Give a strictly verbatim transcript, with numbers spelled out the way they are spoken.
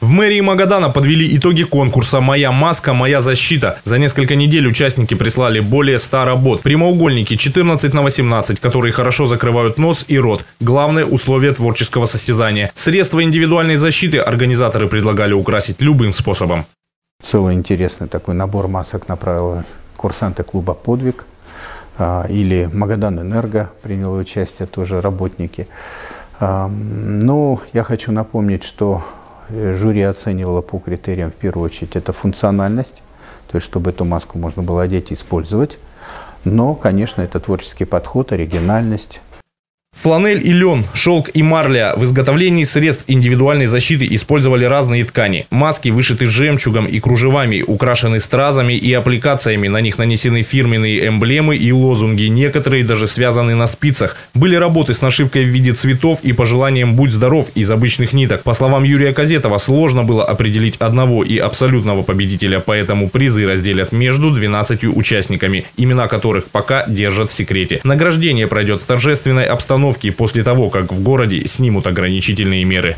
В мэрии Магадана подвели итоги конкурса «Моя маска, моя защита». За несколько недель участники прислали более ста работ. Прямоугольники четырнадцать на восемнадцать, которые хорошо закрывают нос и рот. Главное условие творческого состязания. Средства индивидуальной защиты организаторы предлагали украсить любым способом. Целый интересный такой набор масок направил курсанты клуба «Подвиг». Или «Магадан Энерго» приняло участие тоже работники. Но я хочу напомнить, что жюри оценивало по критериям, в первую очередь, это функциональность, то есть чтобы эту маску можно было одеть и использовать. Но, конечно, это творческий подход, оригинальность. Фланель и лен, шелк и марля. В изготовлении средств индивидуальной защиты использовали разные ткани. Маски вышиты жемчугом и кружевами, украшены стразами и аппликациями. На них нанесены фирменные эмблемы и лозунги. Некоторые даже связаны на спицах. Были работы с нашивкой в виде цветов и пожеланием «Будь здоров» из обычных ниток. По словам Юрия Казетова, сложно было определить одного и абсолютного победителя, поэтому призы разделят между двенадцатью участниками, имена которых пока держат в секрете. Награждение пройдет в торжественной обстановке после того, как в городе снимут ограничительные меры.